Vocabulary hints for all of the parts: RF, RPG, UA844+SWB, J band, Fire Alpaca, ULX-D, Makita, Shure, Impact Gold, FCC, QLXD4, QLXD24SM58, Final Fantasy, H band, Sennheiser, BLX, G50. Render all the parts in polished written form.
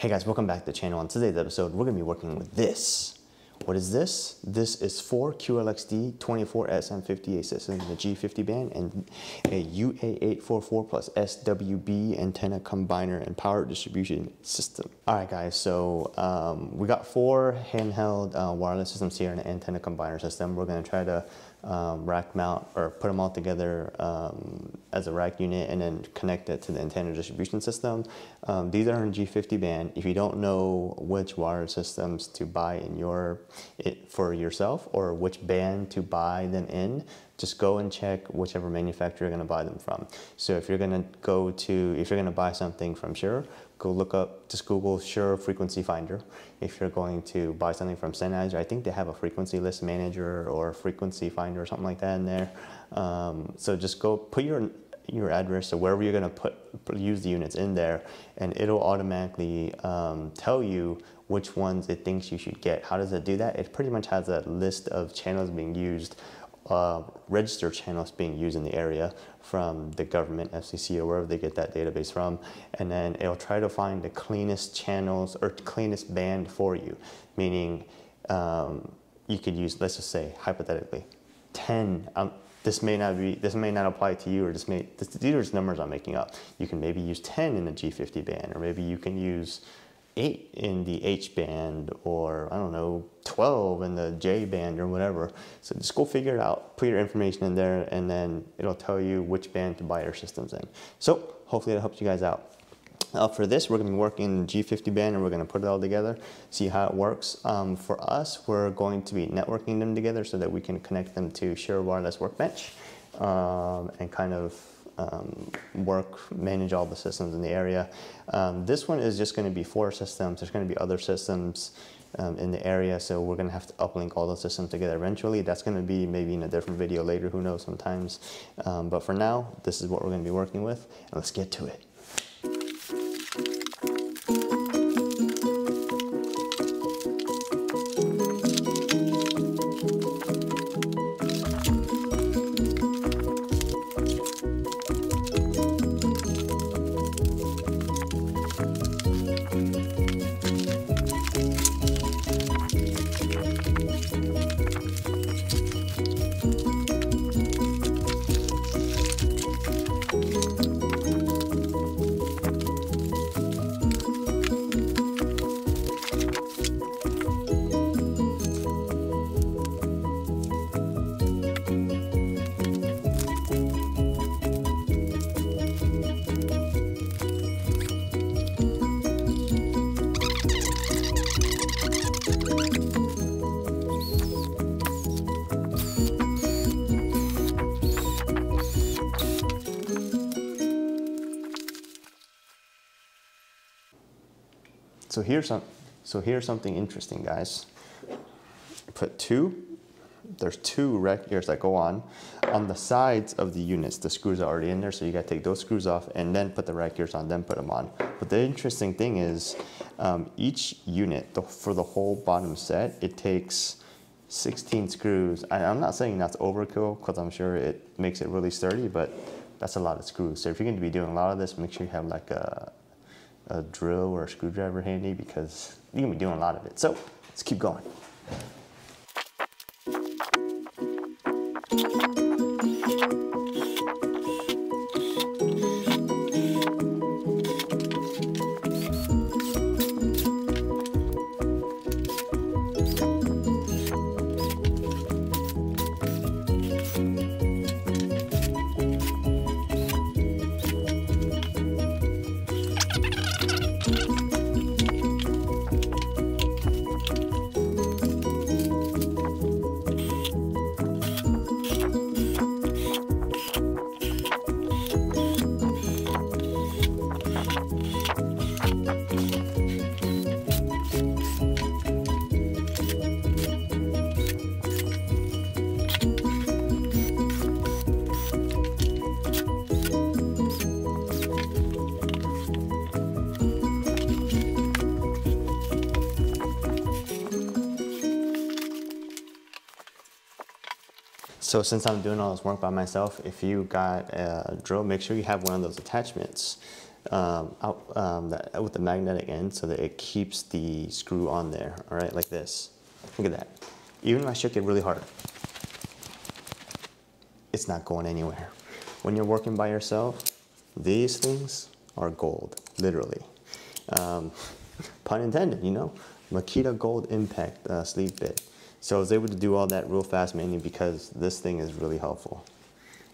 Hey guys, welcome back to the channel. On today's episode, we're gonna be working with this. What is this? This is four QLXD24SM58 systems in the G50 band and a UA844+SWB antenna combiner and power distribution system. All right guys, so we got four handheld wireless systems here and an antenna combiner system. We're gonna try to rack mount or put them all together as a rack unit and then connect it to the antenna distribution system. These are in G50 band. If you don't know which wire systems to buy in for yourself or which band to buy them in, just go and check whichever manufacturer you're going to buy them from. So if you're going to buy something from Shure, go look up, just Google Shure frequency finder. If you're going to buy something from Sennheiser, I think they have a frequency list manager or frequency finder or something like that in there. So just go put your address or wherever you're going to use the units in there, and it'll automatically tell you which ones it thinks you should get. How does it do that? It pretty much has a list of channels being used, registered channels being used in the area from the government, FCC, or wherever they get that database from, and then it'll try to find the cleanest channels or cleanest band for you, meaning you could use, let's just say hypothetically, 10. This may not apply to you, or these are just numbers I'm making up. You can maybe use 10 in the G50 band, or maybe you can use 8 in the H band, or I don't know, 12 in the J band or whatever. So just go figure it out, put your information in there, and then it'll tell you which band to buy your systems in. So hopefully that helps you guys out. For this, we're gonna be working in the G50 band, and we're gonna put it all together, see how it works. For us, we're going to be networking them together so that we can connect them to Shure Wireless Workbench and kind of manage all the systems in the area. This one is just gonna be four systems. There's gonna be other systems in the area, so we're gonna have to uplink all those systems together eventually. That's gonna be maybe in a different video later, who knows, sometimes. But for now, this is what we're gonna be working with, and let's get to it. So here's something interesting, guys. Put there's two rack ears that go on the sides of the units. The screws are already in there, so you gotta take those screws off and then put the rack ears on, then put them on. But the interesting thing is each unit, for the whole bottom set, it takes 16 screws. I'm not saying that's overkill, because I'm sure it makes it really sturdy, but that's a lot of screws. So if you're gonna be doing a lot of this, make sure you have like a drill or a screwdriver handy, because you're gonna be doing a lot of it. So let's keep going. So since I'm doing all this work by myself, if you got a drill, make sure you have one of those attachments with the magnetic end so that it keeps the screw on there, all right, like this. Look at that. Even if I shook it really hard, it's not going anywhere. When you're working by yourself, these things are gold, literally. Pun intended, you know? Makita Gold Impact sleeve bit. So I was able to do all that real fast, mainly because this thing is really helpful.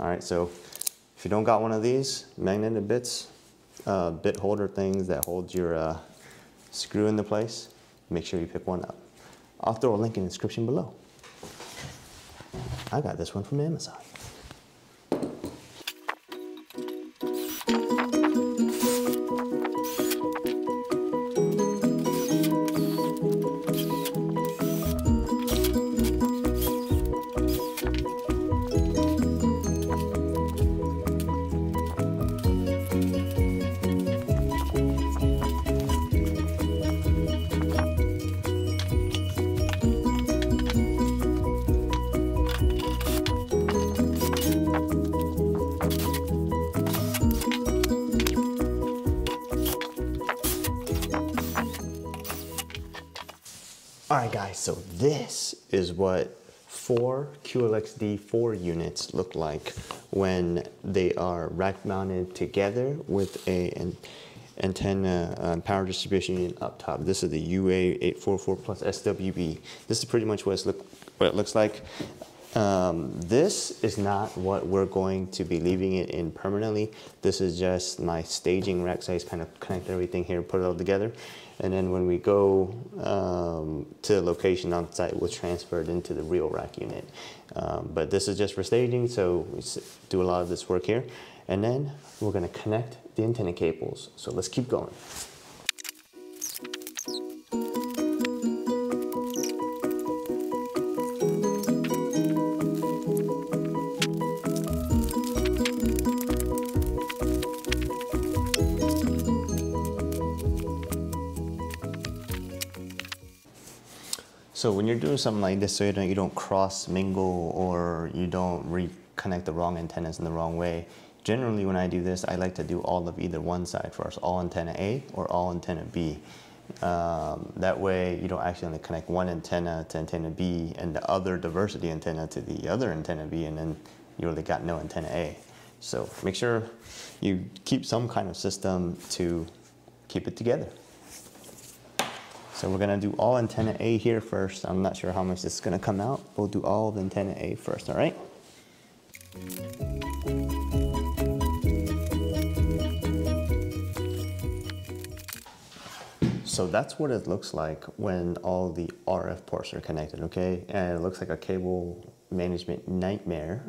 All right, so if you don't got one of these magnetic bits, bit holder things that hold your screw into place, make sure you pick one up. I'll throw a link in the description below. I got this one from Amazon. Alright guys, so this is what 4 QLXD4 units look like when they are rack mounted together with an antenna power distribution unit up top. This is the UA844+SWB. This is pretty much what it looks like. This is not what we're going to be leaving it in permanently. This is just my staging rack size, kind of connect everything here, put it all together. And then when we go to the location on site, we'll transfer it into the real rack unit. But this is just for staging, so we do a lot of this work here. And then we're gonna connect the antenna cables. So let's keep going. So when you're doing something like this, so you don't cross mingle or you don't reconnect the wrong antennas in the wrong way. Generally, when I do this, I like to do all of either one side first, all antenna A or all antenna B. That way, you don't accidentally connect one antenna to antenna B and the other diversity antenna to the other antenna B, and then you really got no antenna A. So make sure you keep some kind of system to keep it together. So we're gonna do all antenna A here first. I'm not sure how much this is gonna come out. We'll do all of antenna A first, all right? So that's what it looks like when all the RF ports are connected, okay? And it looks like a cable management nightmare.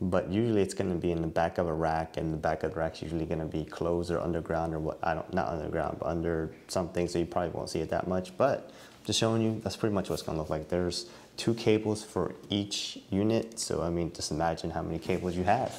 But usually it's going to be in the back of a rack, and the back of the rack's usually going to be closed or underground or what, not underground, but under something, so you probably won't see it that much, but just showing you, that's pretty much what it's going to look like. There's 2 cables for each unit, so I mean, just imagine how many cables you have.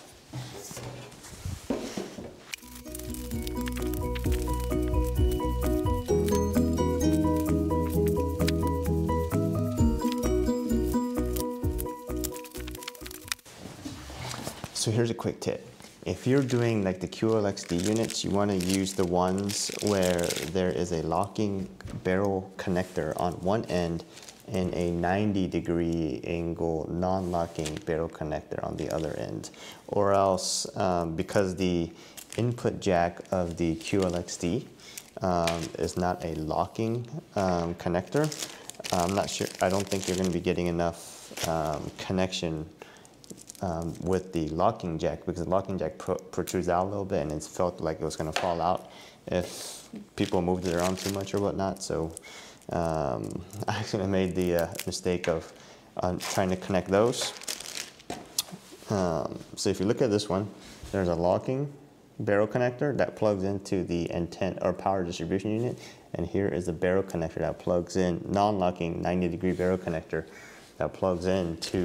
So here's a quick tip. If you're doing like the QLXD units, you want to use the ones where there is a locking barrel connector on one end and a 90-degree angle non-locking barrel connector on the other end. Or else, because the input jack of the QLXD is not a locking connector, I'm not sure, I don't think you're going to be getting enough connection with the locking jack, because the locking jack protrudes out a little bit and it felt like it was going to fall out if people moved it around too much or whatnot. So I actually made the mistake of trying to connect those. So if you look at this one, there's a locking barrel connector that plugs into the antenna or power distribution unit, and here is the barrel connector that plugs in, non-locking 90-degree barrel connector that plugs into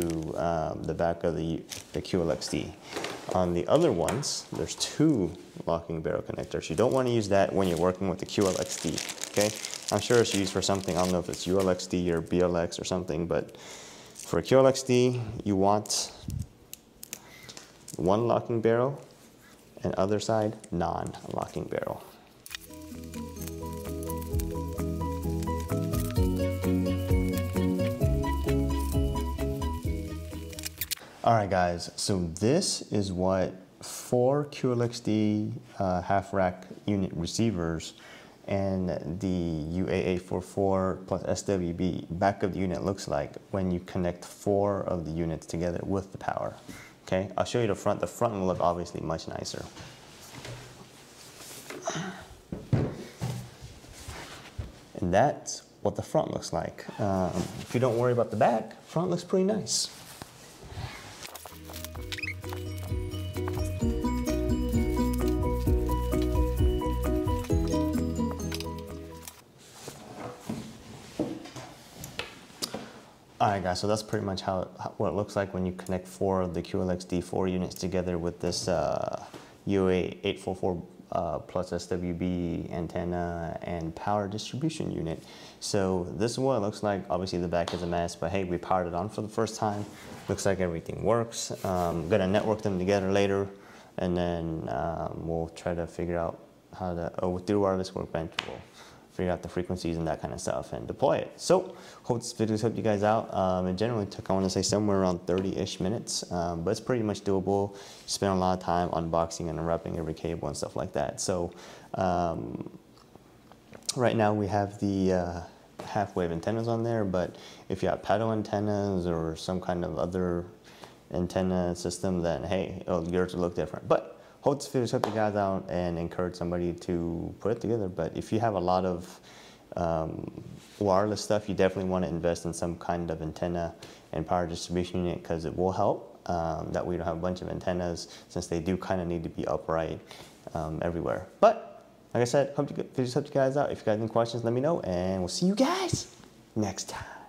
the back of the QLXD. On the other ones, there's 2 locking barrel connectors. You don't want to use that when you're working with the QLXD, okay? I'm sure it's used for something, I don't know if it's ULX-D or BLX or something, but for QLXD, you want 1 locking barrel and other side, non-locking barrel. All right guys, so this is what 4 QLXD half rack unit receivers and the UA844+SWB back of the unit looks like when you connect 4 of the units together with the power. Okay, I'll show you the front. The front will look obviously much nicer. And that's what the front looks like. If you don't worry about the back, front looks pretty nice. All right guys, so that's pretty much what it looks like when you connect 4 of the QLXD4 units together with this UA844 plus SWB antenna and power distribution unit. So this is what it looks like. Obviously the back is a mess, but hey, we powered it on for the first time. Looks like everything works. I'm gonna network them together later, and then we'll try to figure out how to, through Wireless Workbench, we'll figure out the frequencies and that kind of stuff and deploy it. So hope this video helped you guys out. It generally took, I want to say, somewhere around 30-ish minutes, but it's pretty much doable. You spend a lot of time unboxing and unwrapping every cable and stuff like that. So right now we have the half-wave antennas on there, but if you have paddle antennas or some kind of other antenna system, then hey, yours will look different. But hope this video helped you guys out and encourage somebody to put it together. But if you have a lot of wireless stuff, you definitely want to invest in some kind of antenna and power distribution unit, because it will help. That way you don't have a bunch of antennas, since they do kind of need to be upright everywhere. But like I said, hope this video helped you guys out. If you guys have any questions, let me know, and we'll see you guys next time.